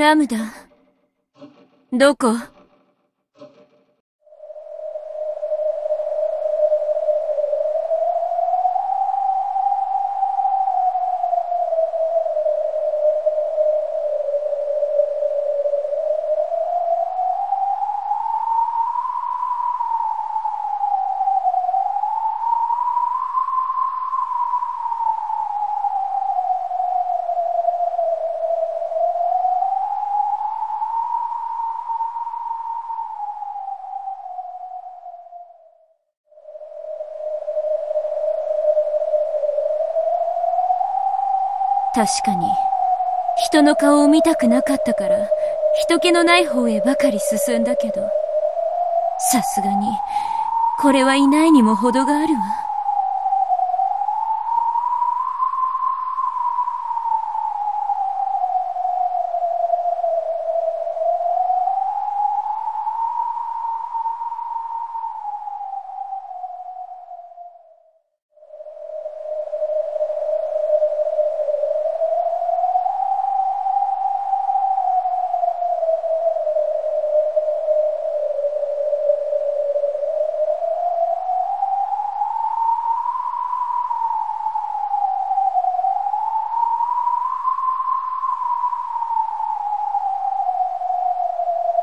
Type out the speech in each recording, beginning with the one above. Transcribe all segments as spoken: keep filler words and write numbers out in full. ラムダ、どこ？確かに、人の顔を見たくなかったから、人気のない方へばかり進んだけど、さすがに、これはいないにも程があるわ。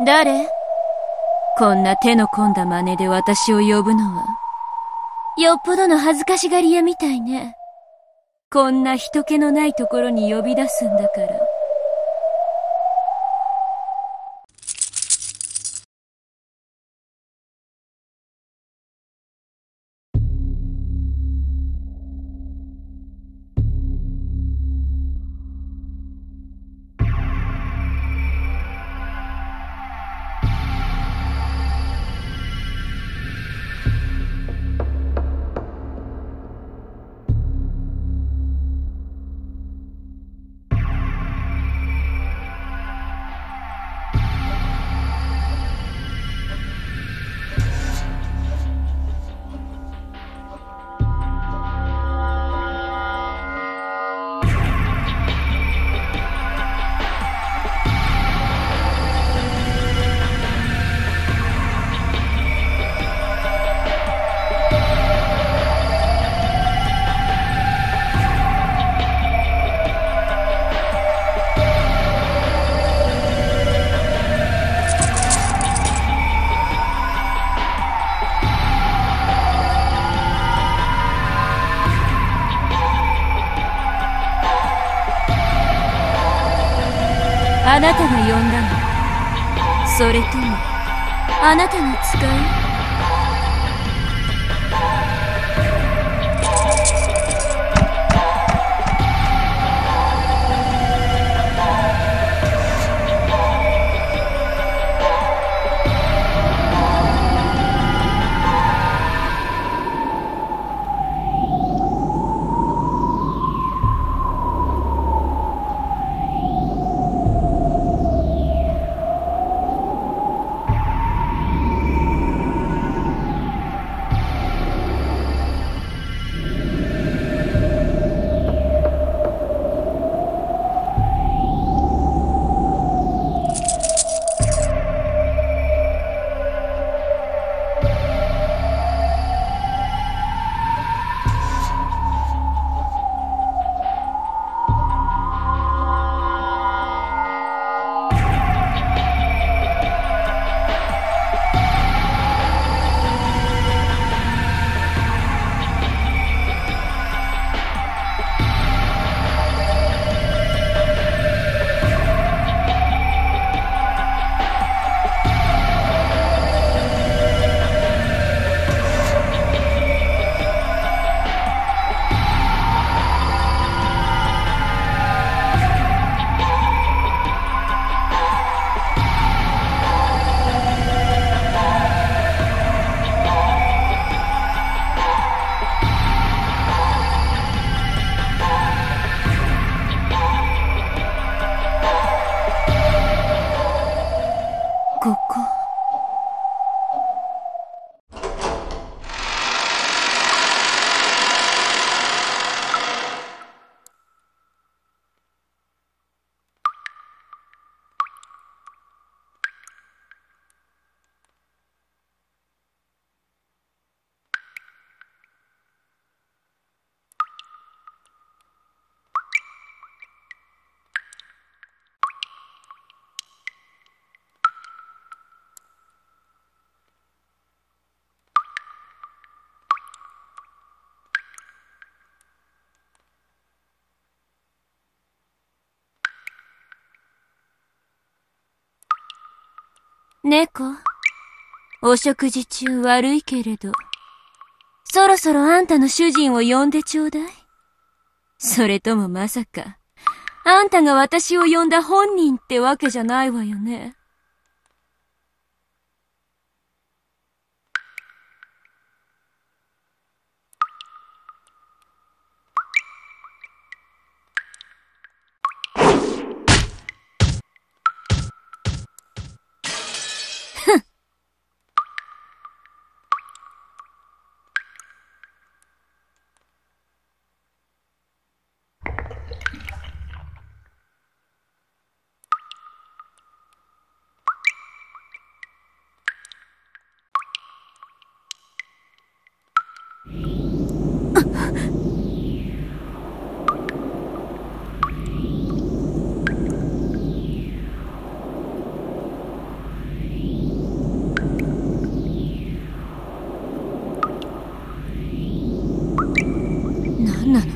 誰？こんな手の込んだ真似で私を呼ぶのは、よっぽどの恥ずかしがり屋みたいね。こんな人気のないところに呼び出すんだから。あなたが呼んだの？それともあなたの使い？猫、お食事中悪いけれど、そろそろあんたの主人を呼んでちょうだい。それともまさか、あんたが私を呼んだ本人ってわけじゃないわよね。何なの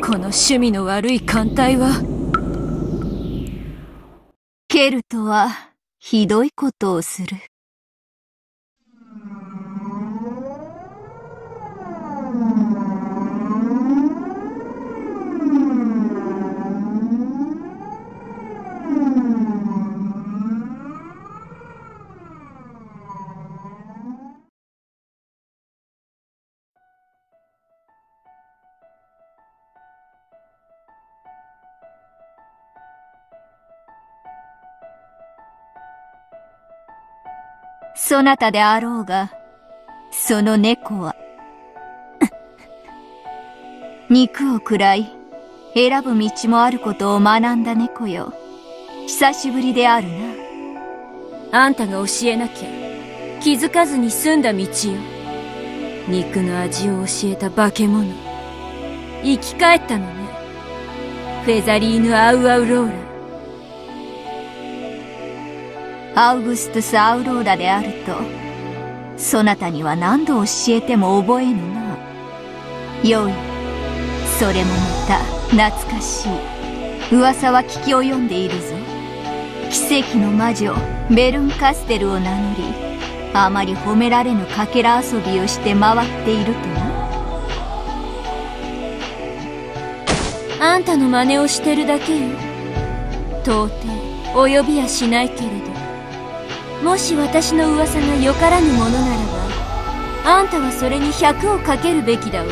この趣味の悪い艦隊は。ケルトはひどいことをする。そなたであろうが、その猫は、肉を食らい、選ぶ道もあることを学んだ猫よ。久しぶりであるな。あんたが教えなきゃ、気づかずに済んだ道よ。肉の味を教えた化け物。生き返ったのね。フェザリーヌ・アウアウローラ。アウグストゥス・アウローラであると、そなたには何度教えても覚えぬな。よい、それもまた懐かしい。噂は聞き及んでいるぞ。奇跡の魔女ベルン・カステルを名乗り、あまり褒められぬかけら遊びをして回っているとな。あんたの真似をしてるだけよ。到底及びやしないけれど、もし私の噂がよからぬものならば、あんたはそれにひゃくをかけるべきだわ。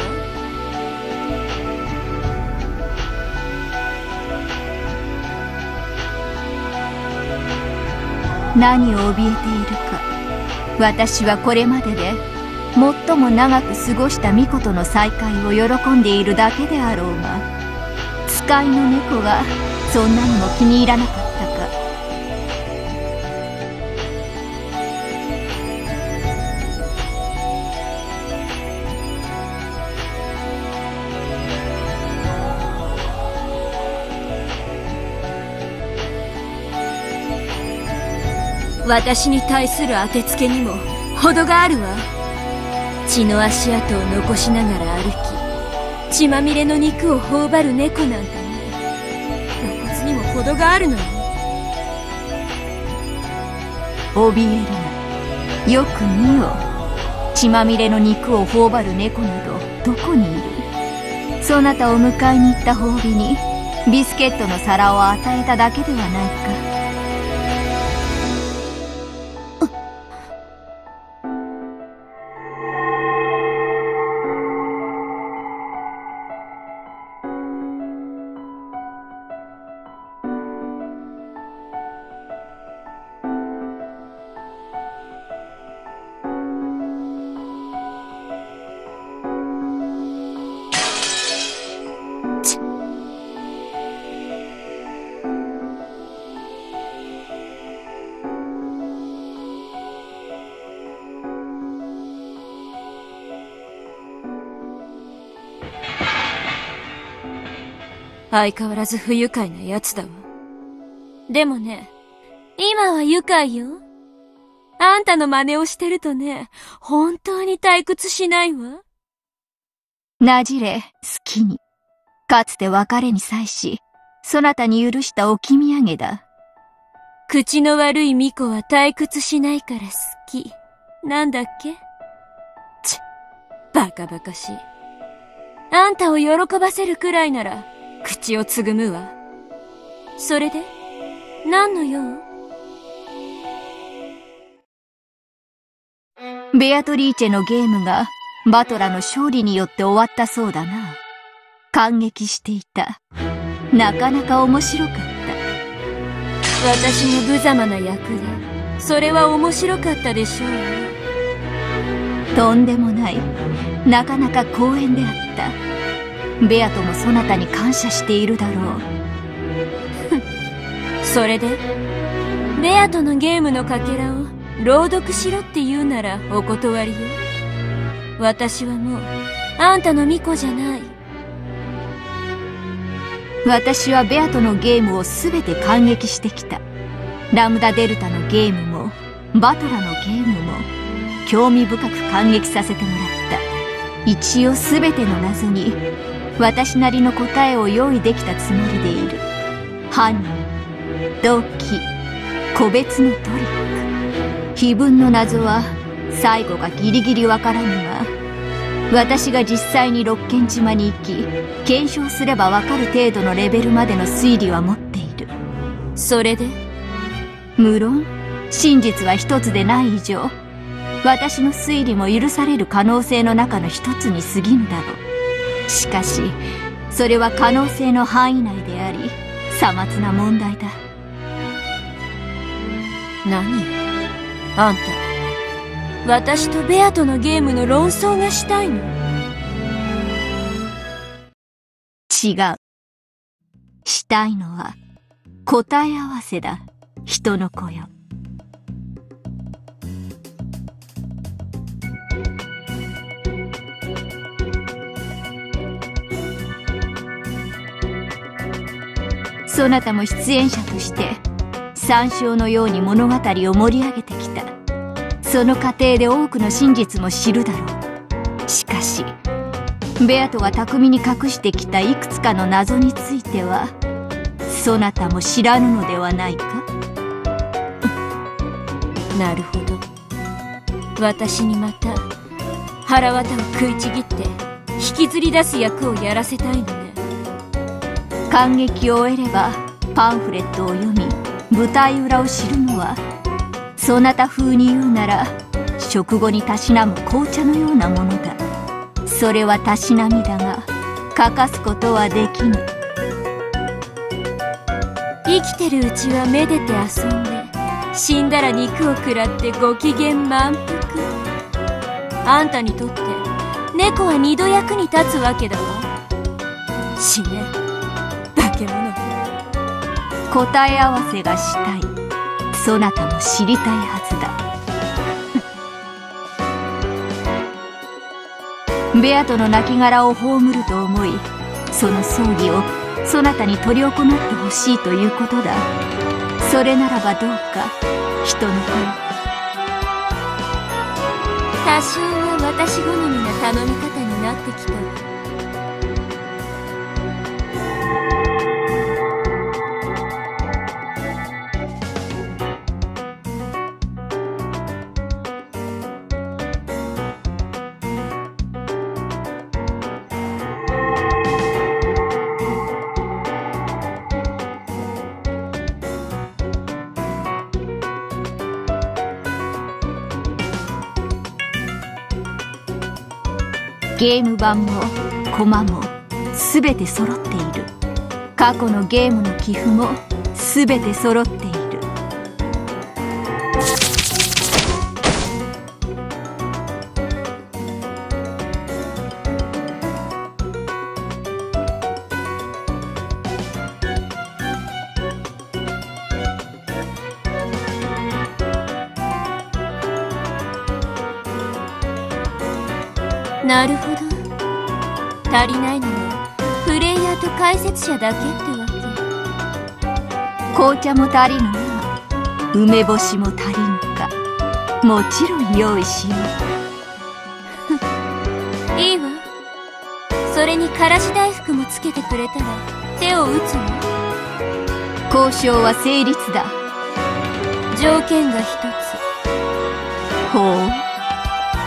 何を怯えているか。私はこれまでで最も長く過ごした巫女との再会を喜んでいるだけであろうが、使いの猫がそんなにも気に入らなかった。私に対する当てつけにも程があるわ。血の足跡を残しながら歩き、血まみれの肉を頬張る猫なんてね、露骨にも程があるのよ。怯えるな。よく見よ。血まみれの肉を頬張る猫などどこにいる。そなたを迎えに行った褒美にビスケットの皿を与えただけではないか。相変わらず不愉快な奴だわ。でもね、今は愉快よ。あんたの真似をしてるとね、本当に退屈しないわ。なじれ、好きに。かつて別れに際し、そなたに許した置き土産だ。口の悪い巫女は退屈しないから好き。なんだっけ？ちっ、バカバカしい。あんたを喜ばせるくらいなら、口をつぐむわ。それで、何の用？ベアトリーチェのゲームが、バトラの勝利によって終わったそうだな。感激していた。なかなか面白かった。私も無様な役で、それは面白かったでしょうね。とんでもない。なかなか光栄であった。ベアトもそなたに感謝しているだろう。それで、ベアトのゲームのかけらを朗読しろって言うならお断りよ。私はもう、あんたの巫女じゃない。私はベアトのゲームをすべて感激してきた。ラムダデルタのゲームも、バトラのゲームも、興味深く感激させてもらった。一応すべての謎に、私なりの答えを用意できたつもりでいる。犯人、動機、個別のトリック。碑文の謎は、最後がギリギリわからぬが、私が実際に六軒島に行き、検証すればわかる程度のレベルまでの推理は持っている。それで？無論、真実は一つでない以上、私の推理も許される可能性の中の一つに過ぎぬだろう。しかし、それは可能性の範囲内であり、さまつな問題だ。何？あんた。私とベアとのゲームの論争がしたいの？違う。したいのは答え合わせだ、人の子よ。そなたも出演者として山椒のように物語を盛り上げてきた。その過程で多くの真実も知るだろう。しかし、ベアトが巧みに隠してきたいくつかの謎については、そなたも知らぬのではないか？なるほど。私にまた、腹渡を食いちぎって、引きずり出す役をやらせたいのね。感激を得れば、パンフレットを読み、舞台裏を知るのは、そなた風に言うなら、食後にたしなむ紅茶のようなものだ。それはたしなみだが、欠かすことはできぬ。生きてるうちはめでて遊んで、死んだら肉を食らってご機嫌満腹。あんたにとって、猫は二度役に立つわけだわ。死ね、化け物。答え合わせがしたい。そなたも知りたいはずだ。ベアトの亡骸を葬ると思い、その葬儀をそなたに執り行ってほしいということだ。それならばどうか、人の子。多少は私好みな頼み方になってきたわ。ゲーム版もコマも全て揃っている。過去のゲームの寄付も全て揃っている。なるほど。足りないのはプレイヤーと解説者だけってわけ。紅茶も足りぬな。梅干しも足りんか。もちろん用意しよう。いいわ。それにからし大福もつけてくれたら手を打つの。交渉は成立だ。条件が一つ。ほう、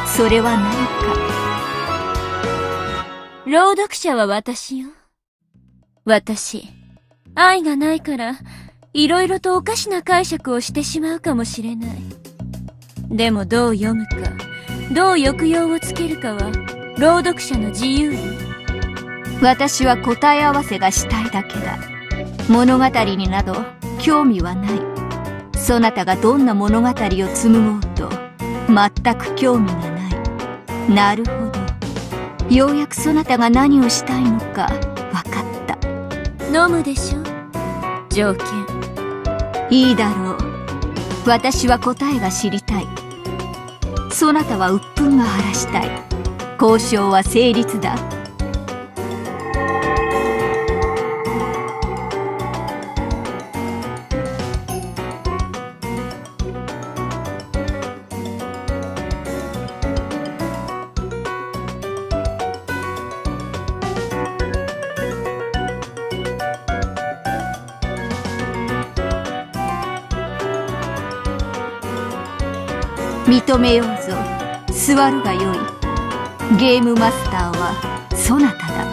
それは何か。朗読者は私よ。私、愛がないから、いろいろとおかしな解釈をしてしまうかもしれない。でもどう読むか、どう抑揚をつけるかは、朗読者の自由よ。私は答え合わせがしたいだけだ。物語になど、興味はない。そなたがどんな物語を紡ごうと、全く興味がない。なるほど。ようやくそなたが何をしたいのか、わかった。飲むでしょ？条件。いいだろう。私は答えが知りたい。そなたは鬱憤が晴らしたい。交渉は成立だ。認めようぞ。座るがよい。ゲームマスターはそなただ。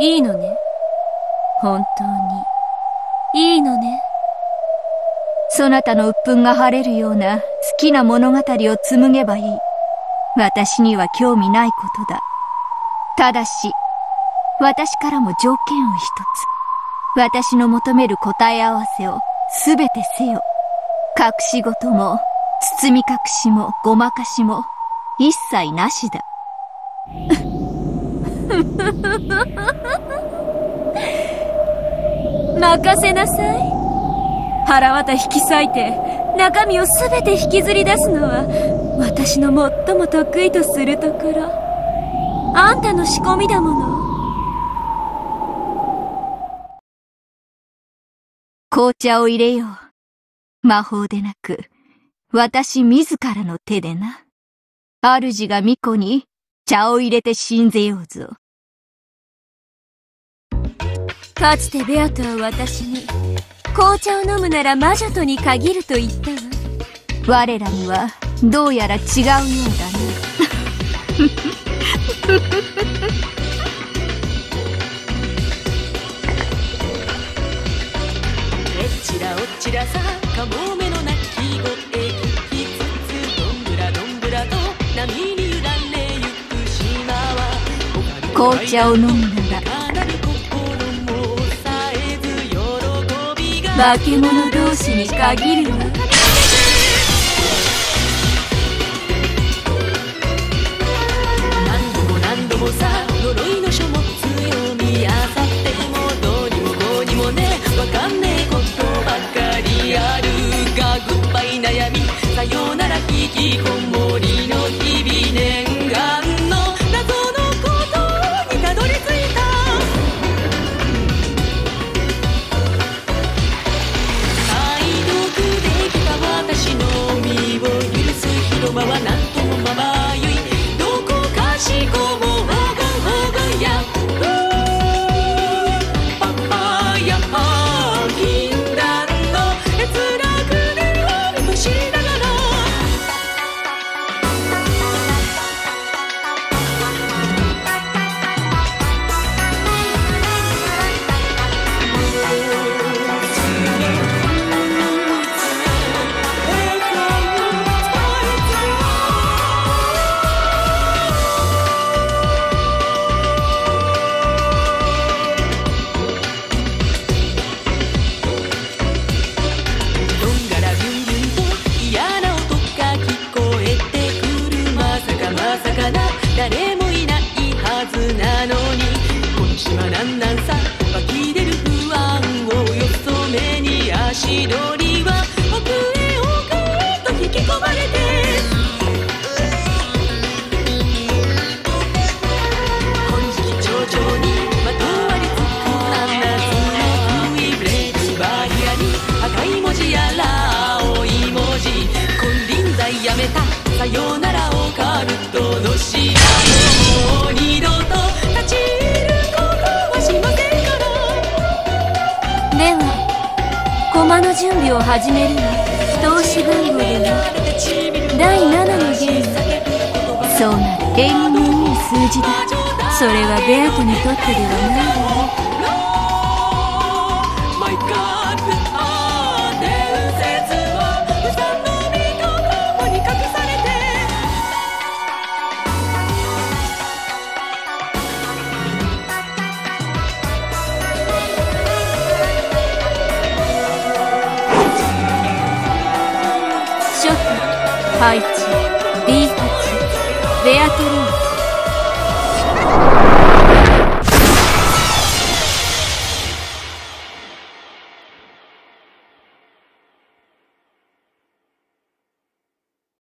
いいのね。本当にいいのね。そなたの鬱憤が晴れるような好きな物語を紡げばいい。私には興味ないことだ。ただし、私からも条件を一つ。私の求める答え合わせをすべてせよ。隠し事も、包み隠しも、ごまかしも、一切なしだ。任せなさい。腹渡引き裂いて、中身をすべて引きずり出すのは、私の最も得意とするところ。あんたの仕込みだもの。紅茶を入れよう。魔法でなく、私自らの手でな。主が巫女に茶を入れて信ぜようぞ。かつてベアトは私に、紅茶を飲むなら魔女とに限ると言ったわ。我らには、どうやら違うようだね。ちらおちらさカモメの鳴き声聞きつつ、どんぶらどんぶらと波に揺られゆく島は、紅茶を飲んだら化け物同士に限るわ。何度も何度もさ、呪いの書物読み漁ってもどうにもこうにもね、わかんねえことばかりあるが、グッバイ悩みさよなら引きこもりの日々、念願の謎のことにたどり着いた。解読できた私の身を許す広場はなんともまばゆい。どこかしこもわがわがやパパやパさよならオカルトの島よ、もう二度と立ち入ることはしませんから。を始めるわ。投資番号ではだいななのゲーム。そうなる、縁起のいい数字だ。それはベアトにとってではないわ。配置 ビーはち ベアトリー